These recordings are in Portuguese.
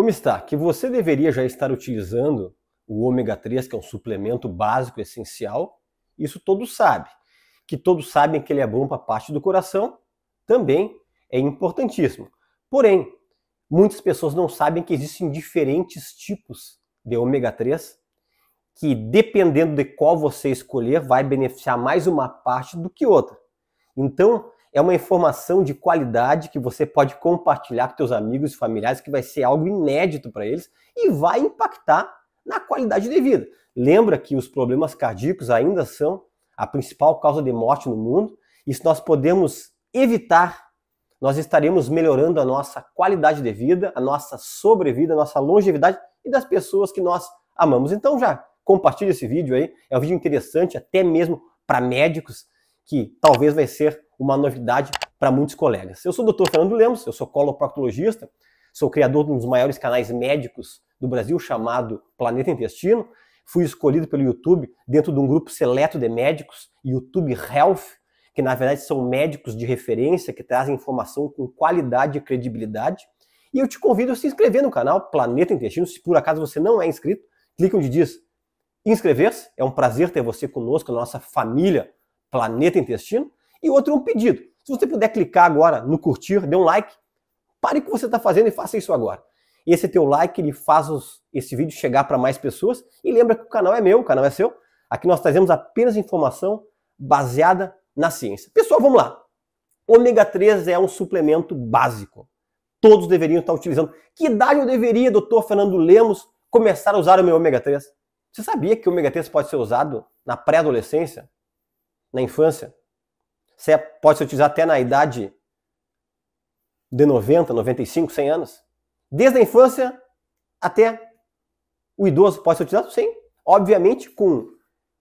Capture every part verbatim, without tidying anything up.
Como está? Que você deveria já estar utilizando o ômega três, que é um suplemento básico essencial, isso todos sabem. Que todos sabem que ele é bom para a parte do coração, também é importantíssimo. Porém, muitas pessoas não sabem que existem diferentes tipos de ômega três, que dependendo de qual você escolher, vai beneficiar mais uma parte do que outra. Então, é uma informação de qualidade que você pode compartilhar com seus amigos e familiares, que vai ser algo inédito para eles e vai impactar na qualidade de vida. Lembra que os problemas cardíacos ainda são a principal causa de morte no mundo, e se nós podemos evitar, nós estaremos melhorando a nossa qualidade de vida, a nossa sobrevida, a nossa longevidade e das pessoas que nós amamos. Então já compartilha esse vídeo aí, é um vídeo interessante até mesmo para médicos, que talvez vai ser uma novidade para muitos colegas. Eu sou o doutor Fernando Lemos, eu sou coloproctologista, sou criador de um dos maiores canais médicos do Brasil, chamado Planeta Intestino. Fui escolhido pelo YouTube dentro de um grupo seleto de médicos, YouTube Health, que na verdade são médicos de referência, que trazem informação com qualidade e credibilidade. E eu te convido a se inscrever no canal Planeta Intestino. Se por acaso você não é inscrito, clica onde diz inscrever-se. É um prazer ter você conosco, na nossa família Planeta Intestino. E outro é um pedido. Se você puder clicar agora no curtir, dê um like, pare o que você está fazendo e faça isso agora. Esse teu like, ele faz os, esse vídeo chegar para mais pessoas. E lembra que o canal é meu, o canal é seu. Aqui nós trazemos apenas informação baseada na ciência. Pessoal, vamos lá. ômega três é um suplemento básico. Todos deveriam estar utilizando. Que idade eu deveria, doutor Fernando Lemos, começar a usar o meu ômega três? Você sabia que o ômega três pode ser usado na pré-adolescência? Na infância? Você pode se utilizar até na idade de noventa, noventa e cinco, cem anos. Desde a infância até o idoso pode ser utilizado? Sim. Obviamente com,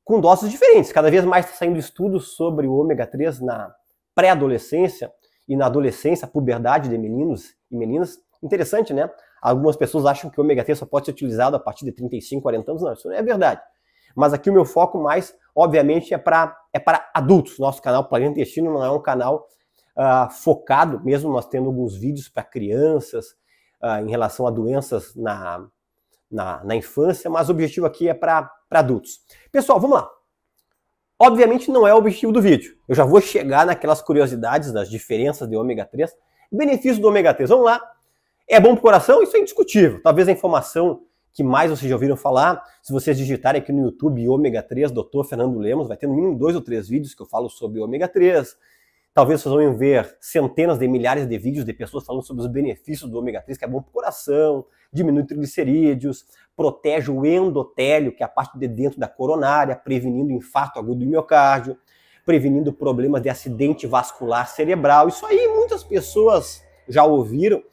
com doses diferentes. Cada vez mais está saindo estudos sobre o ômega três na pré-adolescência e na adolescência, puberdade de meninos e meninas. Interessante, né? Algumas pessoas acham que o ômega três só pode ser utilizado a partir de trinta e cinco, quarenta anos. Não, isso não é verdade. Mas aqui o meu foco mais, obviamente, é para é para adultos. Nosso canal Planeta Intestino não é um canal uh, focado, mesmo nós tendo alguns vídeos para crianças, uh, em relação a doenças na, na, na infância, mas o objetivo aqui é para adultos. Pessoal, vamos lá. Obviamente não é o objetivo do vídeo. Eu já vou chegar naquelas curiosidades das diferenças de ômega três. Benefício do ômega três, vamos lá. É bom para o coração? Isso é indiscutível. Talvez a informação que mais vocês já ouviram falar, se vocês digitarem aqui no YouTube ômega três, doutor Fernando Lemos, vai ter no mínimo dois ou três vídeos que eu falo sobre ômega três. Talvez vocês vão ver centenas de milhares de vídeos de pessoas falando sobre os benefícios do ômega três, que é bom para o coração, diminui triglicerídeos, protege o endotélio, que é a parte de dentro da coronária, prevenindo infarto agudo do miocárdio, prevenindo problemas de acidente vascular cerebral. Isso aí muitas pessoas já ouviram.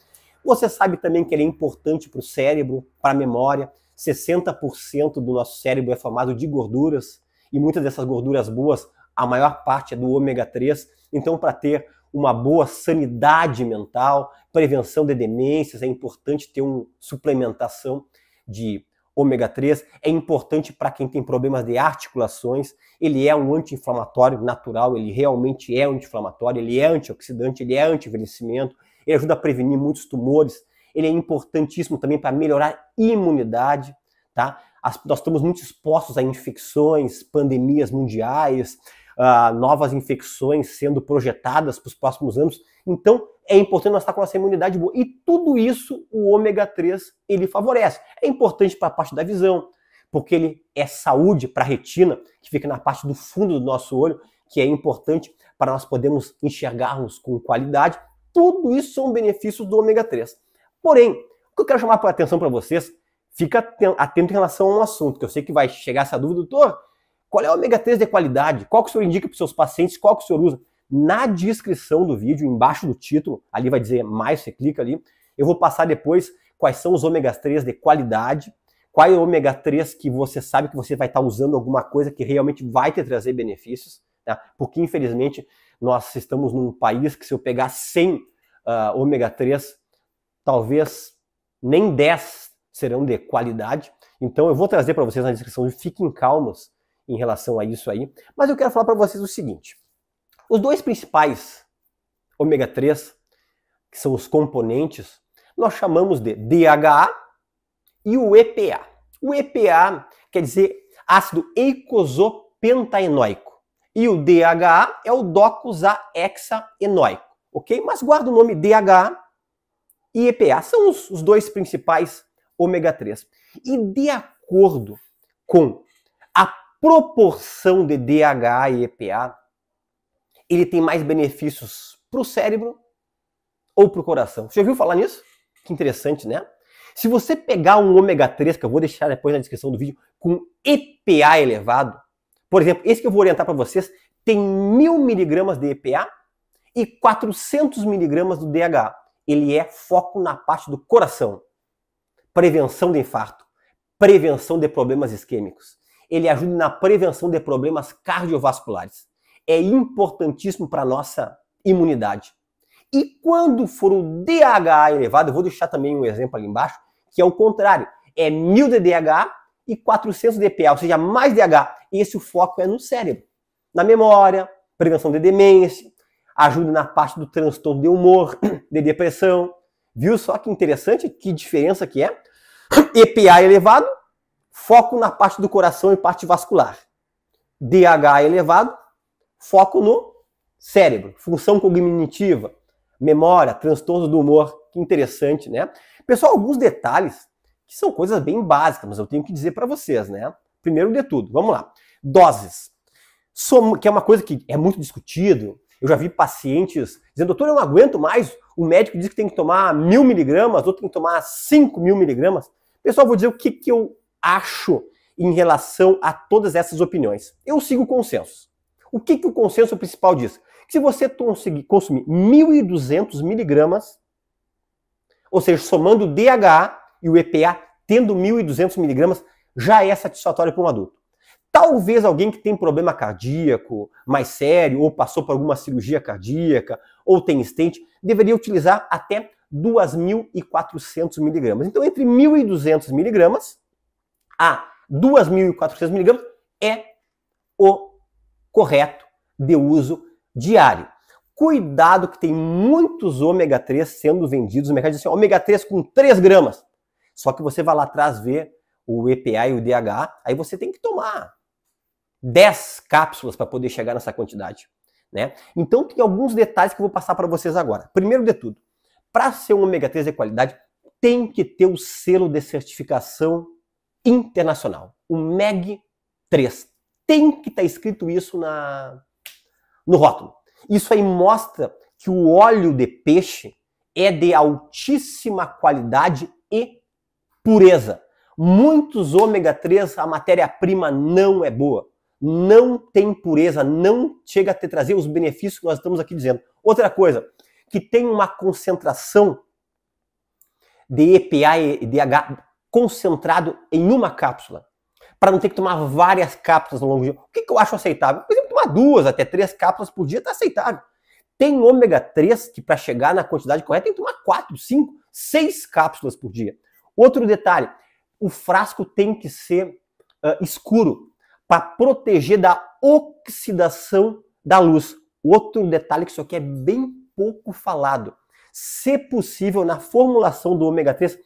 Você sabe também que ele é importante para o cérebro, para a memória. sessenta por cento do nosso cérebro é formado de gorduras, e muitas dessas gorduras boas, a maior parte é do ômega três. Então, para ter uma boa sanidade mental, prevenção de demências, é importante ter uma suplementação de ômega três. É importante para quem tem problemas de articulações. Ele é um anti-inflamatório natural, ele realmente é um anti-inflamatório, ele é antioxidante, ele é anti-envelhecimento. Ele ajuda a prevenir muitos tumores. Ele é importantíssimo também para melhorar a imunidade, tá? As, nós estamos muito expostos a infecções, pandemias mundiais, uh, novas infecções sendo projetadas para os próximos anos. Então, é importante nós estar com essa imunidade boa. E tudo isso, o ômega três, ele favorece. É importante para a parte da visão, porque ele é saúde para a retina, que fica na parte do fundo do nosso olho, que é importante para nós podermos enxergarmos com qualidade. Tudo isso são benefícios do ômega três. Porém, o que eu quero chamar a atenção para vocês, fica atento em relação a um assunto, que eu sei que vai chegar essa dúvida, doutor, qual é o ômega três de qualidade? Qual que o senhor indica para os seus pacientes? Qual que o senhor usa? Na descrição do vídeo, embaixo do título, ali vai dizer mais, você clica ali, eu vou passar depois quais são os ômega três de qualidade, qual é o ômega três que você sabe que você vai estar usando alguma coisa que realmente vai te trazer benefícios, tá? Porque infelizmente nós estamos num país que se eu pegar cem uh, ômega três, talvez nem dez serão de qualidade. Então eu vou trazer para vocês na descrição, fiquem calmos em relação a isso aí. Mas eu quero falar para vocês o seguinte. Os dois principais ômega três, que são os componentes, nós chamamos de D H A e o E P A. O E P A quer dizer ácido eicosopentaenoico. E o D H A é o docosahexaenoico, ok? Mas guarda o nome D H A e E P A. São os, os dois principais ômega três. E de acordo com a proporção de D H A e E P A, ele tem mais benefícios para o cérebro ou para o coração. Você já ouviu falar nisso? Que interessante, né? Se você pegar um ômega três, que eu vou deixar depois na descrição do vídeo, com E P A elevado, por exemplo, esse que eu vou orientar para vocês tem mil miligramas de E P A e quatrocentos miligramas do D H A. Ele é foco na parte do coração. Prevenção de infarto. Prevenção de problemas isquêmicos. Ele ajuda na prevenção de problemas cardiovasculares. É importantíssimo para a nossa imunidade. E quando for o D H A elevado, eu vou deixar também um exemplo ali embaixo, que é o contrário. É mil de D H A e quatrocentos de E P A, ou seja, mais D H A. Esse o foco é no cérebro, na memória, prevenção de demência, ajuda na parte do transtorno de humor, de depressão. Viu só que interessante, que diferença que é? E P A elevado, foco na parte do coração e parte vascular. D H A elevado, foco no cérebro, função cognitiva, memória, transtorno do humor. Que interessante, né? Pessoal, alguns detalhes que são coisas bem básicas, mas eu tenho que dizer para vocês, né? Primeiro de tudo, vamos lá. Doses, Som, que é uma coisa que é muito discutido. Eu já vi pacientes dizendo, doutor, eu não aguento mais. O médico diz que tem que tomar mil miligramas, outro tem que tomar cinco mil miligramas. Pessoal, vou dizer o que, que eu acho em relação a todas essas opiniões. Eu sigo o consenso. O que, que o consenso principal diz? Que se você conseguir consumir mil e duzentos miligramas, ou seja, somando o D H A e o E P A, tendo mil e duzentos miligramas, já é satisfatório para um adulto. Talvez alguém que tem problema cardíaco mais sério, ou passou por alguma cirurgia cardíaca, ou tem estente, deveria utilizar até dois mil e quatrocentos miligramas. Então, entre mil e duzentos miligramas a dois mil e quatrocentos miligramas é o correto de uso diário. Cuidado que tem muitos ômega três sendo vendidos no mercado. Diz assim, ômega três com três gramas. Só que você vai lá atrás ver o E P A e o D H A, aí você tem que tomar dez cápsulas para poder chegar nessa quantidade, né? Então tem alguns detalhes que eu vou passar para vocês agora. Primeiro de tudo, para ser um ômega três de qualidade, tem que ter o selo de certificação internacional, o MEG três. Tem que estar tá escrito isso na, no rótulo. Isso aí mostra que o óleo de peixe é de altíssima qualidade e pureza. Muitos ômega três, a matéria-prima não é boa. Não tem pureza, não chega a te trazer os benefícios que nós estamos aqui dizendo. Outra coisa, que tem uma concentração de E P A e D H A concentrado em uma cápsula, para não ter que tomar várias cápsulas ao longo do dia. O que, que eu acho aceitável? Por exemplo, tomar duas até três cápsulas por dia está aceitável. Tem ômega três que para chegar na quantidade correta tem que tomar quatro, cinco, seis cápsulas por dia. Outro detalhe, o frasco tem que ser uh, escuro para proteger da oxidação da luz. Outro detalhe que isso aqui é bem pouco falado. Se possível, na formulação do ômega três,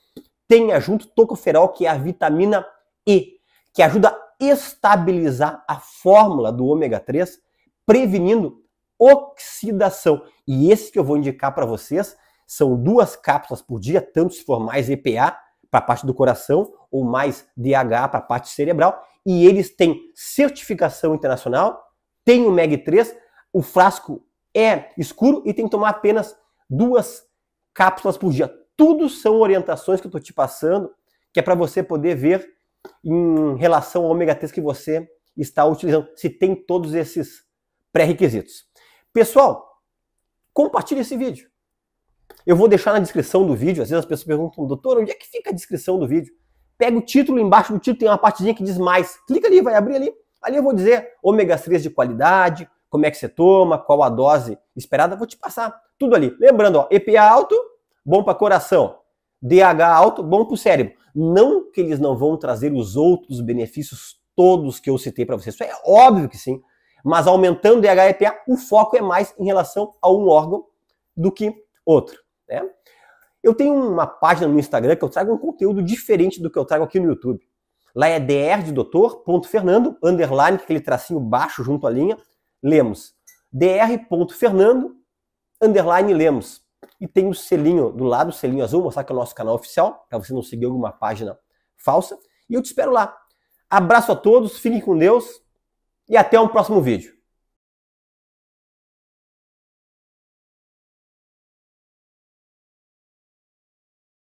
tenha junto tocoferol, que é a vitamina E, que ajuda a estabilizar a fórmula do ômega três, prevenindo oxidação. E esse que eu vou indicar para vocês são duas cápsulas por dia, tanto se for mais E P A, para a parte do coração, ou mais D H A para a parte cerebral, e eles têm certificação internacional, tem o MEG três, o frasco é escuro e tem que tomar apenas duas cápsulas por dia. Tudo são orientações que eu estou te passando, que é para você poder ver em relação ao ômega três que você está utilizando, se tem todos esses pré-requisitos. Pessoal, compartilhe esse vídeo. Eu vou deixar na descrição do vídeo. Às vezes as pessoas perguntam, doutor, onde é que fica a descrição do vídeo? Pega o título, embaixo do título tem uma partezinha que diz mais. Clica ali, vai abrir ali. Ali eu vou dizer ômega três de qualidade, como é que você toma, qual a dose esperada. Vou te passar tudo ali. Lembrando, ó, E P A alto, bom para coração. D H A alto, bom para o cérebro. Não que eles não vão trazer os outros benefícios todos que eu citei para vocês. Isso é óbvio que sim. Mas aumentando D H A e E P A, o foco é mais em relação a um órgão do que outro, né? Eu tenho uma página no Instagram que eu trago um conteúdo diferente do que eu trago aqui no YouTube. Lá é dr de doutor, ponto Fernando, underline, aquele tracinho baixo junto à linha, Lemos. Dr. Fernando, underline, Lemos. E tem o selinho do lado, o selinho azul, mostrar que é o nosso canal oficial, para você não seguir alguma página falsa. E eu te espero lá. Abraço a todos, fiquem com Deus e até um próximo vídeo.